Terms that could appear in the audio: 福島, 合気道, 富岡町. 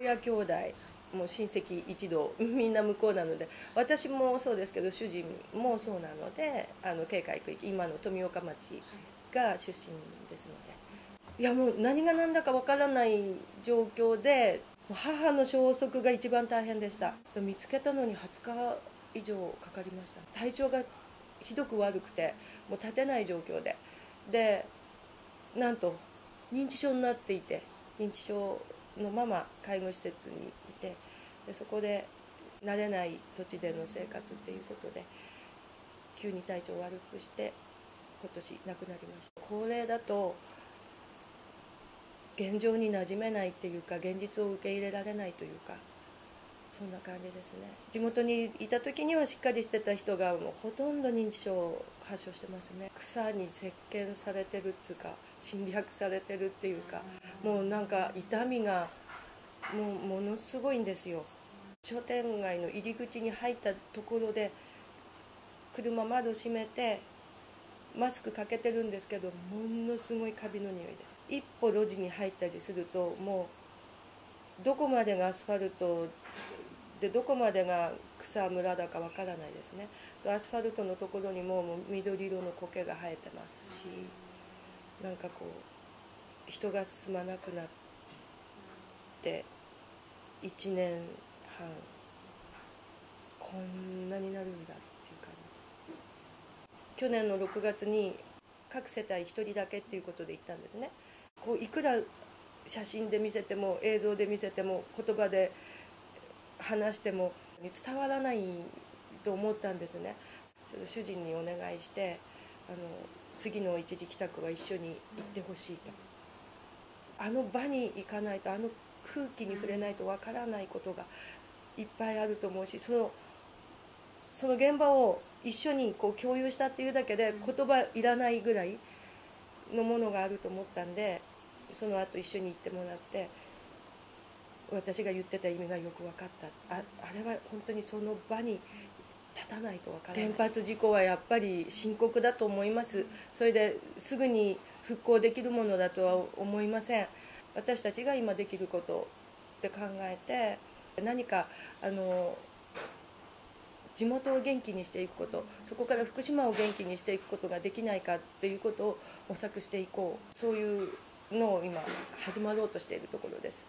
親兄弟もう親戚一同みんな向こうなので、私もそうですけど主人もそうなので、定海区域今の富岡町が出身ですので、いやもう何が何だかわからない状況で母の消息が一番大変でした。見つけたのに20日以上かかりました。体調がひどく悪くてもう立てない状況で、でなんと認知症になっていて、認知症のまま介護施設にいて、でそこで慣れない土地での生活っていうことで急に体調を悪くして今年亡くなりました。高齢だと現状に馴染めないっていうか、現実を受け入れられないというか、そんな感じですね。地元にいた時にはしっかりしてた人がもうほとんど認知症を発症してますね。草に石鹸されてるっていうか、侵略されてるっていうか、もうなんか痛みがもうものすごいんですよ。商店街の入り口に入ったところで車窓閉めてマスクかけてるんですけど、ものすごいカビの匂いです。一歩路地に入ったりするともうどこまでがアスファルトでどこまでが草むらだかわからないですね。アスファルトのところにも緑色の苔が生えてますし、なんかこう人が進まなくなって1年半こんなになるんだっていう感じ。去年の6月に各世帯1人だけっていうことで行ったんですね。こういくら写真で見せても映像で見せても言葉で話しても伝わらないと思ったんですね。ちょっと主人にお願いして、次の一時帰宅は一緒に行ってほしいと。あの場に行かないと、あの空気に触れないとわからないことがいっぱいあると思うし、その現場を一緒にこう共有したっていうだけで言葉いらないぐらいのものがあると思ったんで、その後一緒に行ってもらって、私が言ってた意味がよく分かった。あれは本当にその場に立たないと分からない。原発事故はやっぱり深刻だと思います。それですぐに復興できるものだとは思いません。私たちが今できることって考えて、何か地元を元気にしていくこと、そこから福島を元気にしていくことができないかっていうことを模索していこう、そういうのを今始まろうとしているところです。